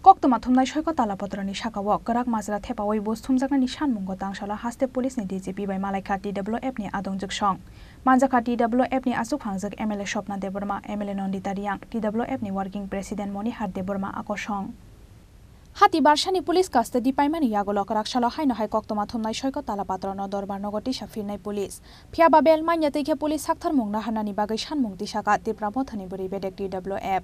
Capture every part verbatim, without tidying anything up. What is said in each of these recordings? Koktwma Thumnai Saikat Talapatra ni shakawa karak mazra thepawai bos thumjakna nishan mungo tangshala haste police ni D G P Bai Malaikha T W F ni adongjak song manjakha T W F ni asuk phangjak M L A Swapna Debbarma, M L A Nandita Reang, T W F ni working president Moni Harte Debbarma akosong. Hati barshani police custody paimani yagolo karakshalo haino hai Koktwma Thumnai Saikat Talapatra no dorbar nogoti shafirnai police phiaba belmanya tekhe police sakthar mungna hanani bagai shanmukti shaka tipramothani buri bedek T W F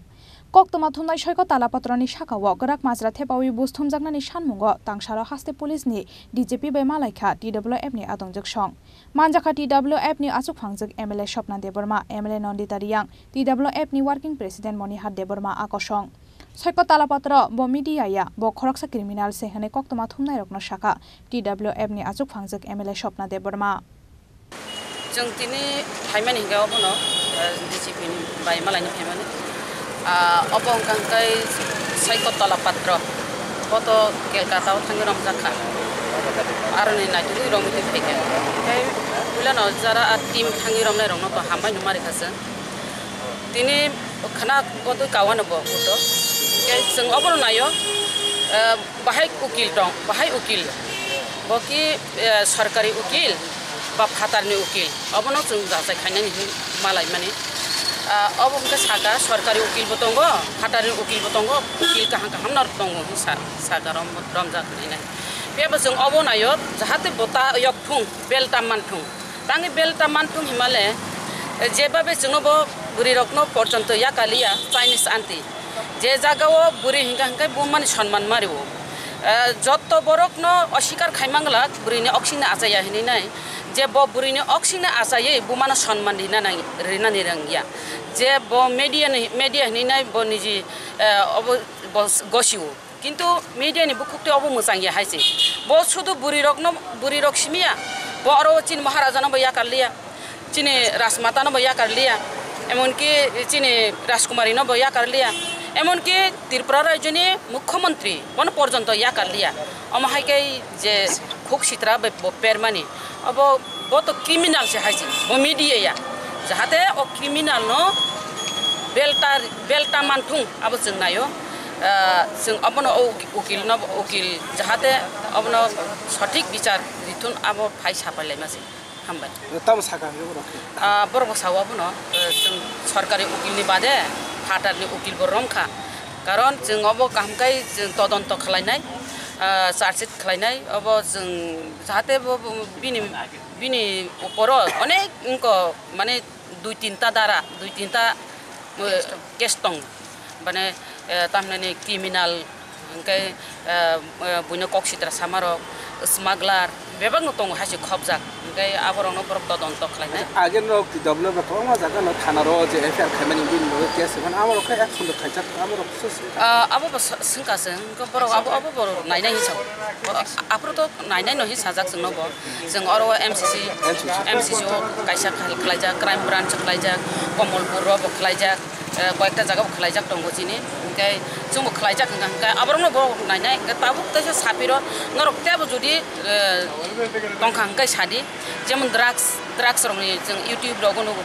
Koktwma Thumnai Saikat Talapatra ni shaka wa karak majra thepawi busthum jagnani shanmungo tangshalo haste police ni D G P Bai Malaikha T W F ni adongjak song manjakha T W F ni asuk phangjak M L A Swapna Debbarma, M L A Nandita Reang, T W F ni working president Moni Harte Debbarma akosong. Saikat Talapatra bo media ya bo khoroksa criminal sehane Koktwma Thumnai rokno shaka T W F ni ajuk phangjak M L A Swapna Debbarma jong tini thaimani hingaw bono D G P ni Bai Malaikha thaimani a opong kangkai Saikat Talapatra koto kelkata thangram jakha aroni naitui romite peke kai bulano jara team thangram nai romno to hambai numari khasen tini khana koto kawan bo koto Keceng obor nayo bahai ukil dong bahai ukil boki sarkari ukil bab khatarni ukil obor nong jasa khainan malai mani obor ke saga sarkari ukil botongo khatarni ukil botongo ukil kahang kahang nor tongo sa saga rom rom jakni nai be basung obor nayo jahate bota yok thung bel taman thung tangi bel taman thung himale jebabe jenobo buri rokno porjonto yakalia Chinese anti যে জাগাও বুড়ি হিংকা হিংকা বমানি সম্মান মারিব যত বরক ন অস্বীকার খাইমাংলা বুড়িনে অক্সিনে আচাইয়া হিনি নাই যে ব বুড়িনে অক্সিনে আচাইয়ে বমানা সম্মান দিনা নাই রিনা নিরঙ্গিয়া যে ব মিডিয়া মিডিয়া হিনি নাই ব নিজি গসিও কিন্তু মিডিয়া নি বুকুকতে অব মুসাঙ্গিয়া হাইছে ব শুধু বুড়ি রকন বুড়ি রকসমিয়া ব আর চিন মহারাজানো বয়া কারলিয়া চিনে রাজমাতানো বয়া কারলিয়া এমনকি চিনে রাজকুমারীনো বয়া কারলিয়া এমন কি ত্রিপুরা রাজ্যে মুখ্যমন্ত্রী বন পর্যন্ত ইয়া কারলিয়া অমহাইকে যে খুব সিতরা পেরমানি অব বত ক্রিমিনাল সে হাইছে ও মিডিয়া ইয়া যাহাতে ও ক্রিমিনাল ন বেলটা বেলটা মানথুং আবো জনায়ো জং অবন উকিল ন উকিল যাহাতে অবন সঠিক বিচার রিতুন আবো ফাই সাপাইলাই মাসে হামবাই তাম সাকা আ বড় বসাও অবন জং সরকারি উকিল নি বাদে হাটারনি উকিল বরমখা কারণ জং অব কামকাই জং তদন্ত খলাইনাই চার্জশিট খলাইনাই অব জং যাতে বিনি বিনি উপর অনেক ইনক মানে দুই তিনটা দ্বারা দুই তিনটা কেষ্টং মানে তামনে ক্রিমিনাল ইনকে বুনো কক্সিত্রা সামার স্মাগলার বেবাং তং হাসি খবজাক ইনকে আবরণ উপর তদন্ত খলাইনাই আগে নক ডব্লিউ বকং জাগা না থানার যে এফআইআর খাইমানি বিন Apa sengka seng, keperok apa apa baru naiknya hisap. Apa itu naiknya nohis sajak seng nopo. Seng orang M C C, M C C kaisar kelajak, crime branch kelajak, komol purwa kelajak, banyak terjaga kelajak donggo sini. Kayak cuma kelajak kan, kayak apa orang nopo naiknya. Tapi terus sapiro, norok tiap jadi tongkang kayak sadi. Jaman drugs, drugs orang ni, seng YouTube dogo nopo.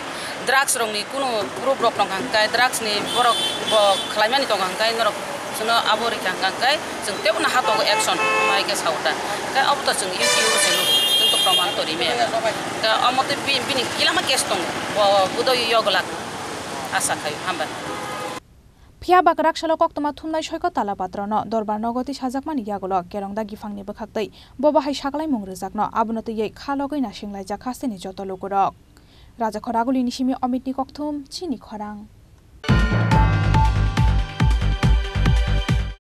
Drugs orang ni kuno grup grup nongangkai drugs ni borok borok kelainan itu nongangkai norok seno abor nongangkai seng tiap pun hatu aku action mai ke sautan ke apa tu seng YouTube seno untuk proman tu di mana ke amat pin pin ilama kestung bo budo yogolak asakayu hamban. Phiaba karakshalo Koktwma Thumnai Saikat Talapatra no dorbar nogoti sajakmani yagolo kerongda gifangni bokhaktei bo bahai saklai mungrejakno abonote ye khalogoi nasinglai jakhasteni joto lokorok Raja Koraguli Nishimi Omidni Kokthum Chini Korang.